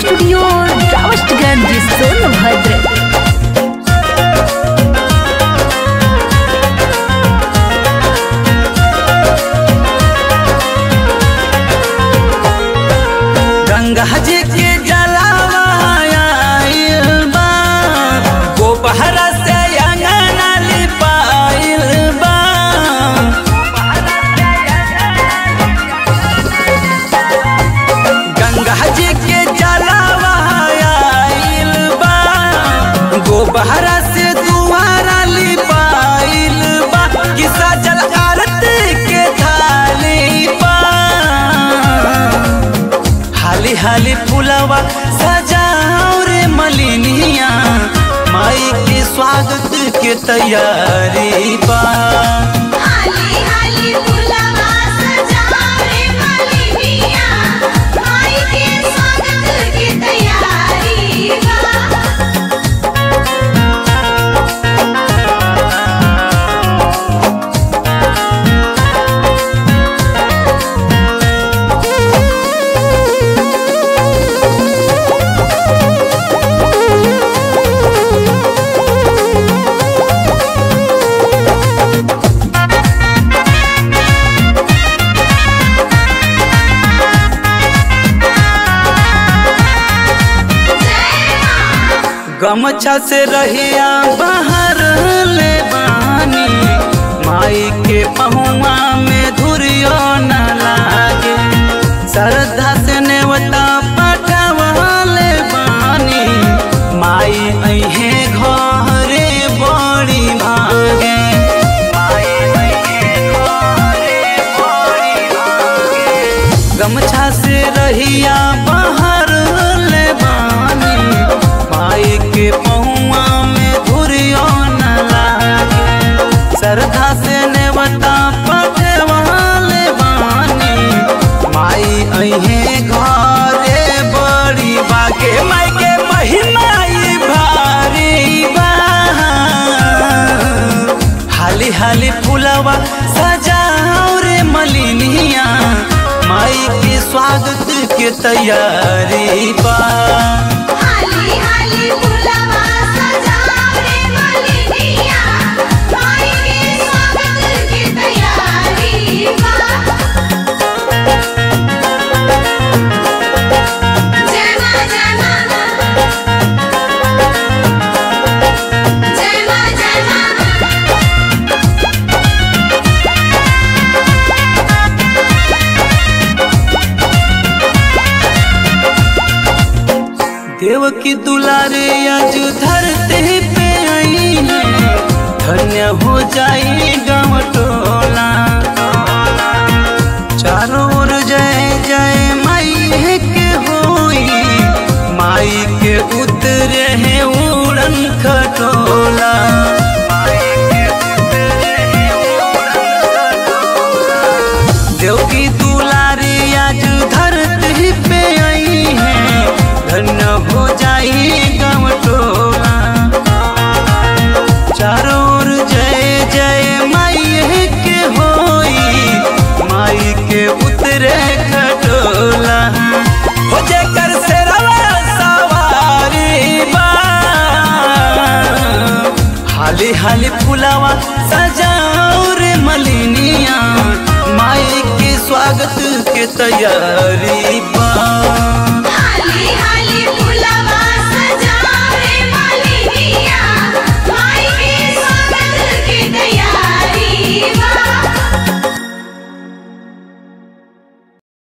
Studio Robertsganj Sonbhadra. Ganga ji के जलावा आइल बा, गोपहरा से अंगना लिपाइल बा। गंगा जी के जलावा आइल बा, गोपहरा से दुआरा लिपाइल बा। किसा जल आरती के थाली बा, हाली हाली फुलवा सजाओ रे मलिनिया, माई के स्वागत के तैयारी बा। हाली हाली फुलवा सजाओ रे मलिनिया, माई के स्वागत के तैयारी गमछा से रहिया बाहर ले बानी, माई के पहुआ में धुरियो न लागे। श्रद्धा से नेवता पठावा ले बानी, माई अहे घरे बड़ी भागे। गमछा से रहिया बाहर ले बानी, माई के पहुआ में धुरियो न लागे। श्रद्धा से नेवता पठवा ले बानी, माई अहे घरे बड़ी बागे। माई के महिमा ई भारी बा, हाली हाली फुलवा सजाओ रे मलिनिया, माई के स्वागत के तैयारी बा। हाली हाली फुलवा सजाओ रे मलिनिया, माई के स्वागत के तैयारी बा। जय मां, जय मां, जय मां, जय मां। देव की दुलारे आज धरती पे आई है, धन्य हो जाई गाँव टोला। चारों ओर जय जय माई के होई, माई के उतरे हैं उड़न खटोला। देव की दुलारी आज धरती पे आई है, धन्य हो जाई गाँव टोला। चारों ओर जय जय माई के होई, माई के उतरे खटोला। हो जेकर से रवा सवारी बा, हाली हाली फुलवा सजाओ रे मलिनिया, माई के स्वागत के तैयारी।